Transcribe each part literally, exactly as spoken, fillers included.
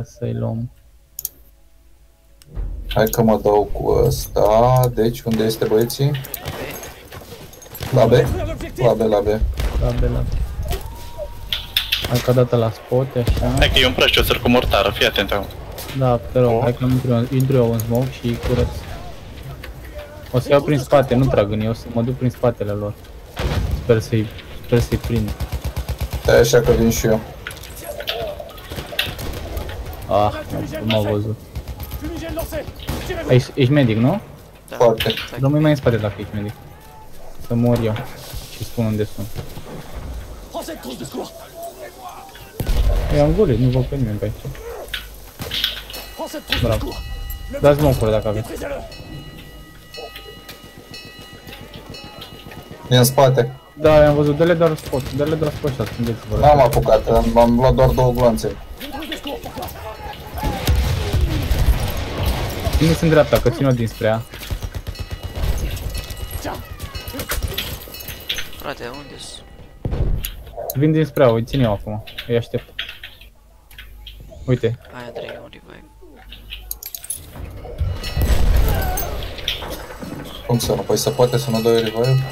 ca să-i luăm. Hai că mă dau cu ăsta. Deci unde este băieții? La B? La B, la B. La B, la B. Încă o dată la spot, așa. Hai că eu îmi prăști o sără cu mortară, fii atent acum. Da, te rog, hai că intru eu în smoke și curăț. O să iau prin spate, nu trag în ei, o să mă duc prin spatele lor. Sper să-i, sper să-i prind. Da, așa că vin și eu. Ah, nu m-au văzut. Ești, ești medic, nu? Da. Foarte. Domnul mai în spate dacă ești medic. Să mor eu și spun unde sunt. I-am golit, nu văd pe nimeni pe aici. Bravo. Dați mocuri dacă aveți. E în spate. Da, i-am văzut, dă-le doar spot, dă-le doar spot și ascundeți vorba. N-am apucat, am luat doar două glanțe. Nu sunt dreapta, că țin-o dinspre ea. Frate, unde-s? Vin dinspre ea, îi țin eu acum, îi aștept. Uite. Aia trei, un revive. Cum să nu? Păi se poate să nu dau eu revive?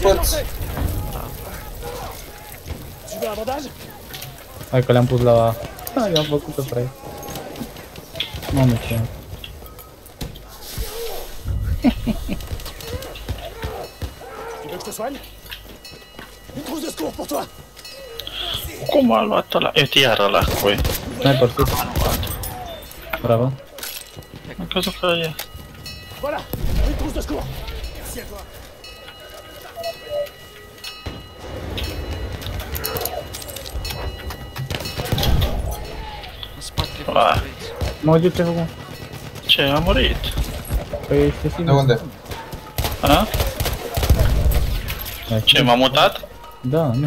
Fă-ți! Hai că le-am pus la... Da, le-am făcut-o, frate. Mamă ce... Cum a luat ăla? Uite iar ăla cu voi. Sniper sus. Bravo. Am crezut că e... Aaaa. M-au ajutat ce-ai făcut? Ce? Am murit. Păi ești singur. De unde? A? Ce? M-a mutat? Da, nu.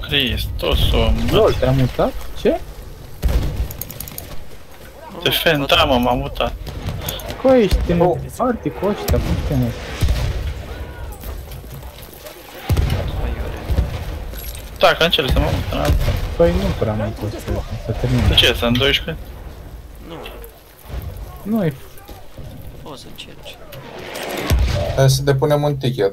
Cristosul... Lol, te-a mutat? Ce? Defend, da mă, m-a mutat. Cu ești în parte cu ăștia, cum știu noi? Da, că încerc să mă mut în alta. Păi nu prea mai pot să termin. De ce? Sunt doisprezece? Nu. Nu e... O să încerci. Hai să depunem un ticket.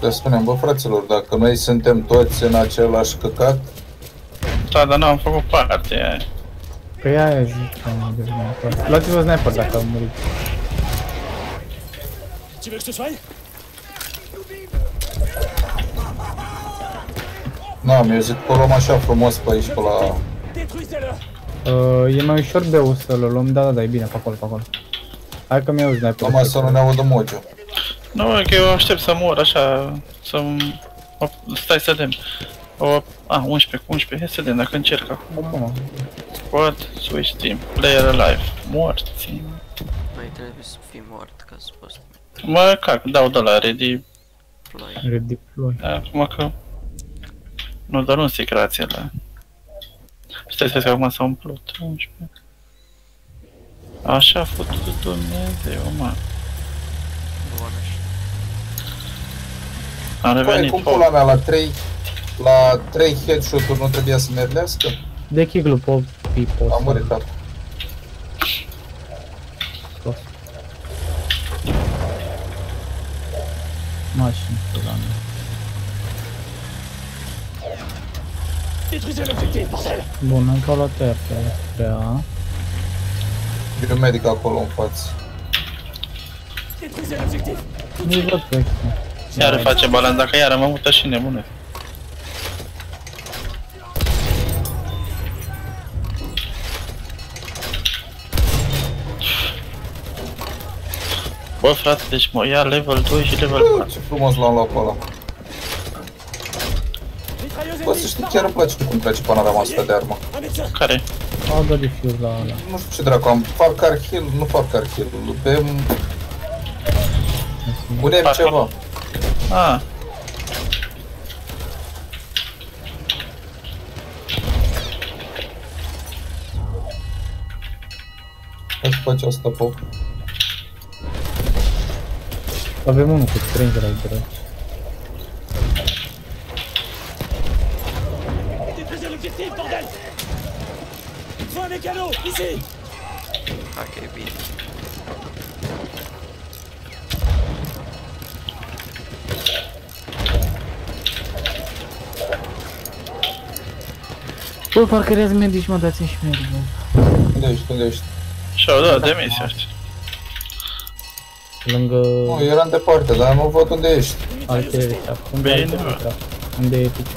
Să spunem, bă fraților, dacă noi suntem toți în același căcat... Da, dar n-am făcut parte aia. Păi aia zic că am dezbunat. Luați-vă sniper dacă am murit. Ce vrei să-ți faci? N-am, eu zic că o luăm așa frumos pe aici, pe la... Uh, e mai ușor B-ul să-l luăm, da, da, da, e bine, pe acolo, pe acolo. Hai că mi-au sniper. Numai să nu ne audă mojo. Nu, că eu aștept să mor, așa, să... Stai să vedem. A, unsprezece, unsprezece, hai să vedem dacă încerc acum. Acum. Squad, switch team, player alive, morți. Mai trebuie să fii mort ca să poți... Mă, cac, dau de la redeploy. Redeploy. Acum că... Nu, dar nu secrație la... Stai să vezi că acum s-a umplut. Așa a făcut Dumnezeu, mă. Am revenit. Păi, cum pula mea, la trei... La trei headshot-uri nu trebuia să merlească? De chiglu pot fi pot. Am murit, dar. Mașini, pula mea. Bun, încă o luat aia pe aia. E un medic acolo în față. Nu-i văd pe extra. Iară face balan, dacă iară mă mută și nebune. Bă frate, deci mă ia level doi și level patru. Ce frumos l-am luat pe ăla. Bă, să știi, chiar îmi place cum trece panorama asta de armă. Care? A, da, de fiul la ala. Nu știu ce dracu am, Farcar Hill, nu Farcar Hill, lupem... Punem ceva. Ah. Hai să faci asta, Pop. Avem unul cu Stranger aici. l'objectif, bordel. Il faut un mécano, ici. Ok, bien. Bă, parcă reaz medici, mă, dați-mi și medici, bă. Unde ești, unde ești? Și-au dat demisia asta. Lângă... Nu, eram departe, dar mă văd unde ești. Alte, unde e piciu? Unde e piciu?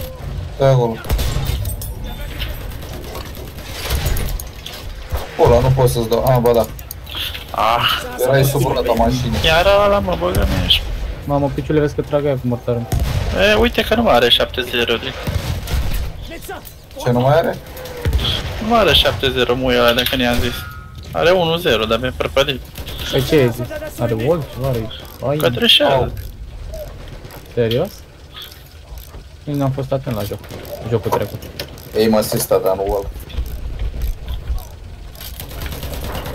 Stai acolo. Ăla, nu pot să-ți dau, ah, ba da. Ah. Erai sub urlata mașinii. Iar ăla mă băgă mie ești. Mamă, piciule, vezi că trag aia cu mortarul. E, uite că nu mai are șapte zero, Rodrigo. Ce, nu mai are? Nu mai are șapte zero muiul ăla, dacă ne-am zis. Are unu zero, dar mi-e prăpădit. Păi ce ai zis? Are wall? Ceva are aici? Că treșează. Serios? Nu am fost atent la joc. Jocul trecut. Ei mă asista, dar nu wall.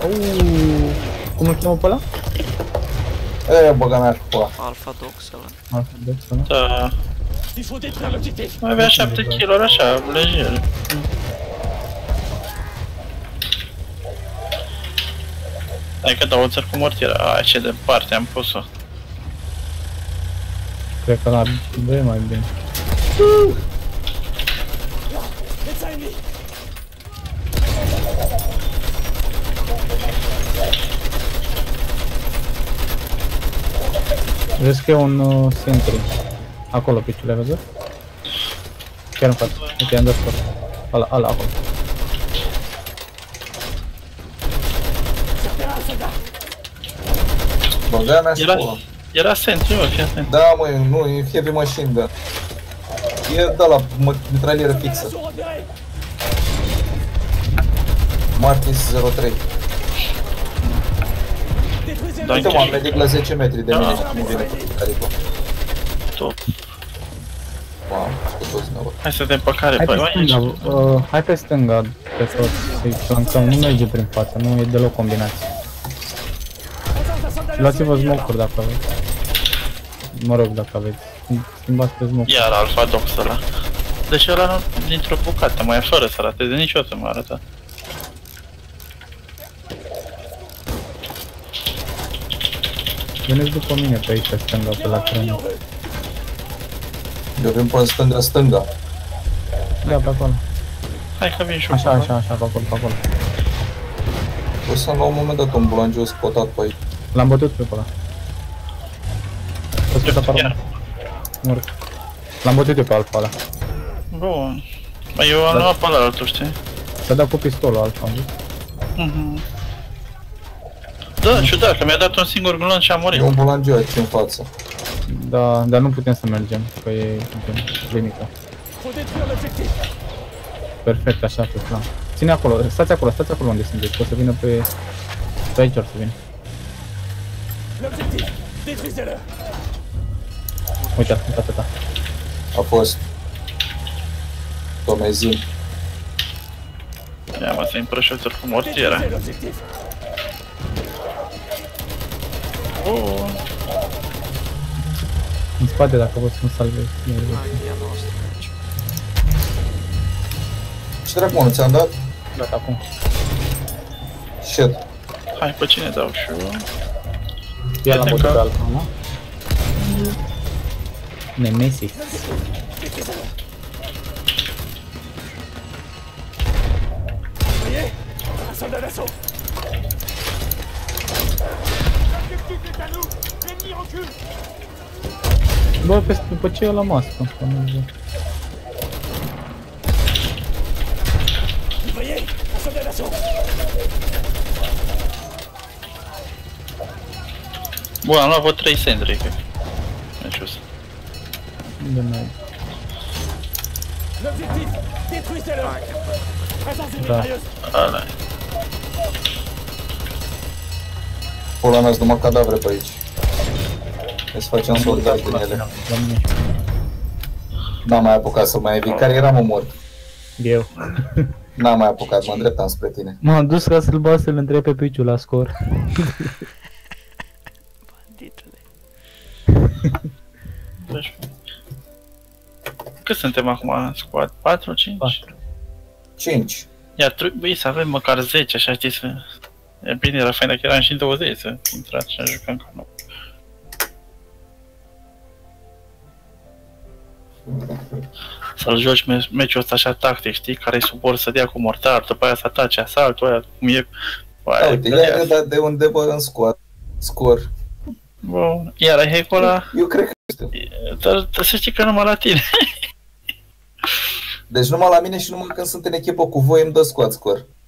Uuuu... Cum îl chemă pe ăla? Eee, băga mea cu ăla. Alpha Dox ăla. Alpha Dox ăla? Da. Mai avea șapte kilograme, așa, lejer. Hai că dau o țăr cu mortiera, aia ce departe am pus-o. Cred că la B mai bine. Vezi că e un uh, sentry. Acolo piciule, vezi? Chiar în față, uite, i-am dat scot. Ala, ala, acolo. Băgăia mea scola. Era sentry, mă, fie sentry. Da, măi, nu, e fie pe mașini, da. E da la mitralieră fixă. Martins zero trei. Uite, mă, am medic la zece metri de mine, nu vine cu Carico. Top. Wow, hai să vedem pe care, hai pe, pe stânga, uh, hai pe stânga, pe toți, să-i flancăm, nu merge prin față, nu e deloc combinație. Luați-vă smoke-uri dacă aveți. Mă rog, dacă aveți, schimbați pe smoke-uri. Iar Alpha Dox ăla. Deci ăla nu, dintr-o bucată, mai fără să rateze, niciodată m-a arătat. Veneți după mine pe aici, pe stânga, pe la crână. Eu vin până stânga-stânga. Da, pe acolo. Hai că vin și eu. Așa, așa, așa, pe acolo, pe acolo. O să-mi la un moment dat un bulangiu spotat pe aici. L-am bătut pe acolo. Poți să-ți apară? Mor. L-am bătut eu pe alfa ala. Bun. Eu am luat pe ala altul, știi? S-a dat cu pistolul alfa, am zis. Mhm. Da, ciudat, că mi-a dat un singur bulanj și a murit. E un bulangiu aici în față. Da, dar nu putem să mergem, că e limită. Perfect, așa pe plan. Ține acolo, stați acolo, stați acolo unde sunteți, o să vină pe... Pe aici or să vină. Uite, uite, ta. A fost... Domezin. Ia mă, să împrășeți-l cu mortiera. Uuuu. În spate, dacă poți să-mi salvezi. Ce dracu, mă, nu ți-am dat? Gata, acum. Shit. Hai, pe cine dau și eu? Ia l-am bătut pe alfa, mă? Nemesis. Bă, după ce e la mască, nu știu. Bun, am luat vreo trei sentry, cred. Deci o să... Unde mai e? Da. Ala. Pula mea-s numai cadavre pe aici. Să facem soldat din ele. N-am mai apucat să mai evit, care eram omor. Eu. N-am mai apucat, mă îndreptam spre tine. M-am dus ca să-l bat să-l întreb pe piciu la scor. Banditule. Cât suntem acum? Squad patru, cinci? patru. cinci. Iar trebuie să avem măcar zece, așa știi să... E bine, era fain dacă eram și douăzeci să intrat și jucăm ca nou. Să-l joci meciul ăsta așa tactic, știi? Care-i suport să dea cu mortar, după aia să atace asaltul, aia cum e... Aia, uite, i-ai dat de undeva în scoar. Scor. Bun, iar ai hack-ul ăla... Eu cred că știu. Dar să știi că numai la tine. Deci numai la mine și numai când sunt în echipă cu voi îmi dă scoat scor.